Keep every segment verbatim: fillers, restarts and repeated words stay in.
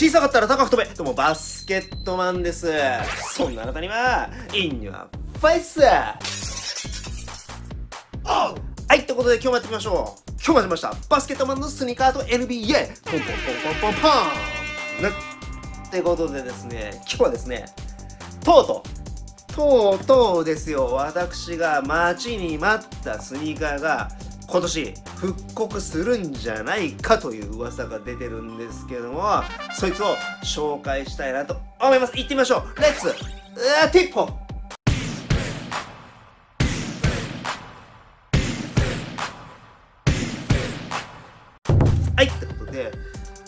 小さかったら高く飛べ。ともバスケットマンです。そんなあなたには、インニュアファイス。はい、ということで今日もやっていきましょう。今日もやりました。バスケットマンのスニーカーと エヌビーエー。ポンポンポンポンポンポン。な、ってことでですね、今日はですね、とうとう。とうとうですよ、私が待ちに待ったスニーカーが今年復刻するんじゃないかという噂が出てるんですけども、そいつを紹介したいなと思います。行ってみましょう。レッツティッポ。はい、ということで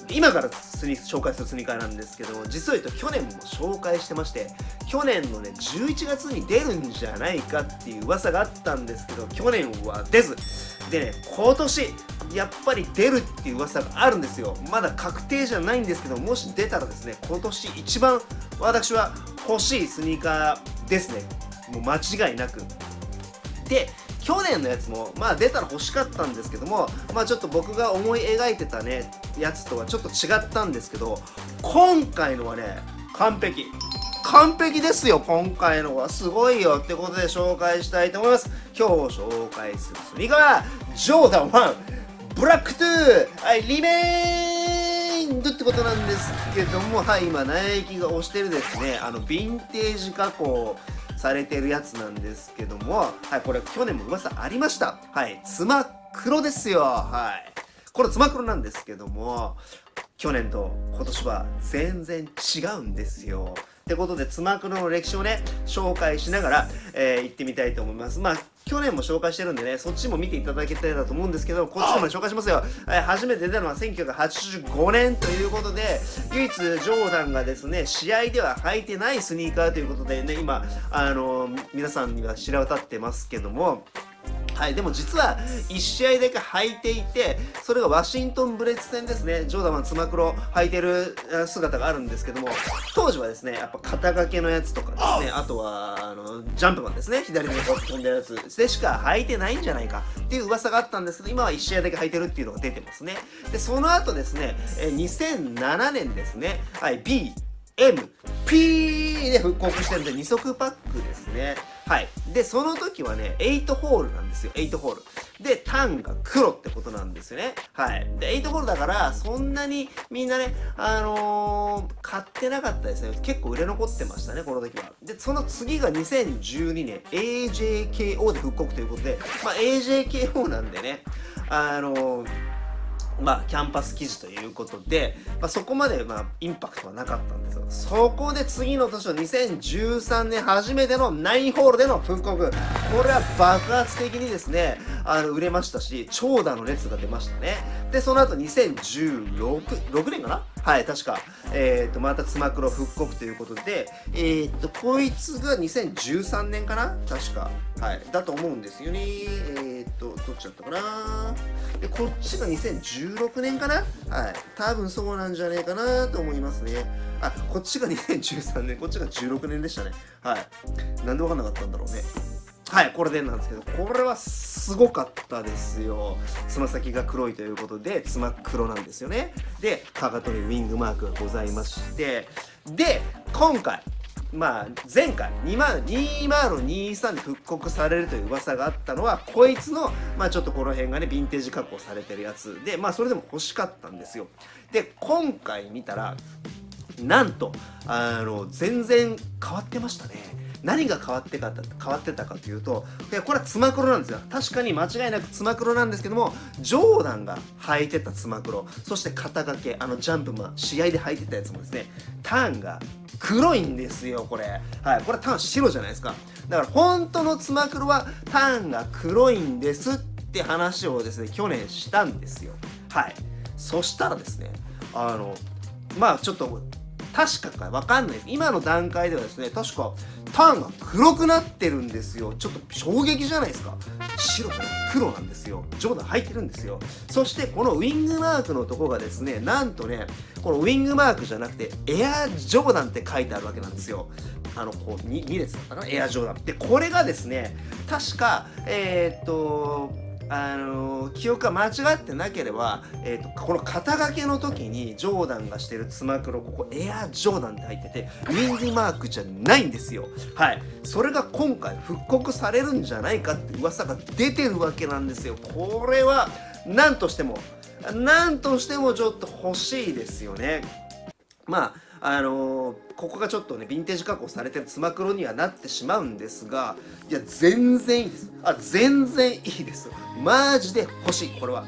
今からスニ紹介するスニーカーなんですけども、実を言うと去年も紹介してまして、去年のねじゅういちがつに出るんじゃないかっていう噂があったんですけど、去年は出ずでね、今年やっぱり出るっていう噂があるんですよ。まだ確定じゃないんですけど、もし出たらですね、今年一番私は欲しいスニーカーですね、もう間違いなく。で去年のやつも、まあ出たら欲しかったんですけども、まあちょっと僕が思い描いてたね、やつとはちょっと違ったんですけど、今回のはね、完璧。完璧ですよ、今回のは。すごいよってことで紹介したいと思います。今日紹介するスニーカーは、ジョーダンワン、ブラックツー、はい、リメインドってことなんですけども、はい、今、ナイキが推してるですね、あの、ヴィンテージ加工、されてるやつなんですけども、はい、これ去年も噂ありました。はい、つま黒ですよ。はい。これつま黒なんですけども、去年と今年は全然違うんですよ。ってことで、つま黒の歴史をね、紹介しながら、えー、行ってみたいと思います。まあ、去年も紹介してるんでね、そっちも見ていただけたらと思うんですけど、こっちも紹介しますよ。はい、初めて出たのはせんきゅうひゃくはちじゅうごねんということで、唯一ジョーダンがですね、試合では履いてないスニーカーということでね、今、あのー、皆さんには知ら渡ってますけども、はい、でも実はいち試合だけ履いていて、それがワシントンブレッツ戦ですね、ジョーダンはつま黒履いてる姿があるんですけども、当時はですね、やっぱ肩掛けのやつとかですね、あとはあのジャンプマンですね、左目に飛んでるやつでしか履いてないんじゃないかっていう噂があったんですけど、今はいち試合だけ履いてるっていうのが出てますね。で、その後ですね、にせんななねんですね、はい、ビーエムピー で復刻してるんで、に足パックですね。はい。で、その時はね、はちホールなんですよ。はちホール。で、タンが黒ってことなんですよね。はい。で、はちホールだから、そんなにみんなね、あのー、買ってなかったですね。結構売れ残ってましたね、この時は。で、その次がにせんじゅうにねん、エージェーケーオー で復刻ということで、まあ、エージェーケーオー なんでね、あのー、まあ、キャンパス記事ということで、まあ、そこまで、まあ、インパクトはなかったんですよ。そこで次の年のにせんじゅうさんねん初めてのきゅうホールでの復刻。これは爆発的にですね、あの、売れましたし、長蛇の列が出ましたね。で、その後にせんじゅうろくねんかな、はい、確か。えっと、またつま黒復刻ということで、えっと、こいつがにせんじゅうさんねんかな確か。はい。だと思うんですよね。えっと、どっちだったかな。で、こっちがにせんじゅうろくねんかな、はい。多分そうなんじゃねえかなと思いますね。あ、こっちがにせんじゅうさんねん、こっちがじゅうろくねんでしたね。はい。なんでわかんなかったんだろうね。はい、これでなんですけど、これはすごかったですよ。つま先が黒いということで、つま黒なんですよね。で、かかとにウィングマークがございまして、で、今回、まあ、前回、にせんにじゅうにさんで復刻されるという噂があったのは、こいつの、まあちょっとこの辺がね、ヴィンテージ加工されてるやつで、まあそれでも欲しかったんですよ。で、今回見たら、なんと、あの、全然変わってましたね。何が変わってか、変わってたかというと、これはつま黒なんですよ。確かに間違いなくつま黒なんですけども、ジョーダンが履いてたつま黒、そして肩掛け、あのジャンプマン、試合で履いてたやつもですね、ターンが黒いんですよ、これ。はい、これターン白じゃないですか。だから本当のつま黒はターンが黒いんですって話をですね、去年したんですよ。はい。そしたらですね、あの、まあちょっと、確かかわかんないです。今の段階ではですね、確か、ターンが黒くなってるんですよ。ちょっと衝撃じゃないですか。白じゃない、黒なんですよ。ジョーダン入ってるんですよ。そしてこのウィングマークのとこがですね、なんとね、このウィングマークじゃなくて、エアジョーダンって書いてあるわけなんですよ。あの、こう、に列だったかな、エアジョーダン。で、これがですね、確か、えー、っと、あの記憶が間違ってなければ、えー、とこの肩掛けの時にジョーダンがしてるつまくろ、ここエアジョーダンって入っててウィングマークじゃないんですよ。はい、それが今回復刻されるんじゃないかって噂が出てるわけなんですよ。これは何としても何としてもちょっと欲しいですよね。まああのー、ここがちょっとねヴィンテージ加工されてるつまくろにはなってしまうんですが、いや全然いいです。あ、全然いいです。マジで欲しい、これは。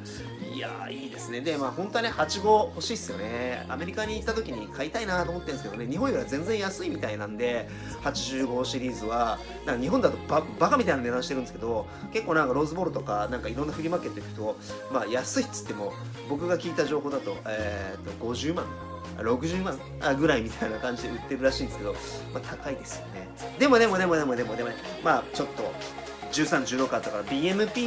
いやー、いいですね。でまあ本当はねはち号欲しいっすよね。アメリカに行った時に買いたいなと思ってるんですけどね、日本よりは全然安いみたいなんではちじゅう号シリーズはなんか日本だと バ, バカみたいな値段してるんですけど、結構なんかローズボールとかなんかいろんなフリーマーケット行くとまあ安いっつっても僕が聞いた情報だとえー、っとごじゅうまんろくじゅうまんぐらいみたいな感じで売ってるらしいんですけど、まあ、高いですよね。でもでもでもでもでもでもね、まあちょっとじゅうさん、じゅうろくあったから ビーエムピ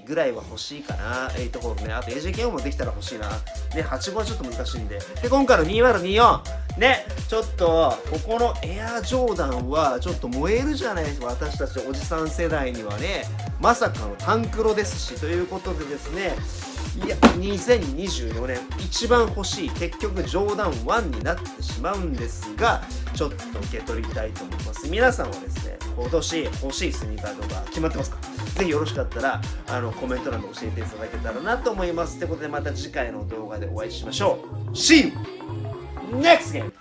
ー ぐらいは欲しいかな。はち号ね、あと エージェーケーオー もできたら欲しいな。ね、はち号はちょっと難しいんで。で、今回のにせんにじゅうよんね、ちょっとここのエアジョーダンはちょっと燃えるじゃないですか、私たちおじさん世代にはね。まさかのタンクロですし、ということでですね、いやにせんにじゅうよねん一番欲しい、結局ジョーダンワンになってしまうんですが、ちょっと受け取りたいと思います。皆さんはですね、今年欲しいスニーカーとか決まってますか？ぜひよろしかったらあのコメント欄で教えていただけたらなと思います。ということでまた次回の動画でお会いしましょう。See you next game!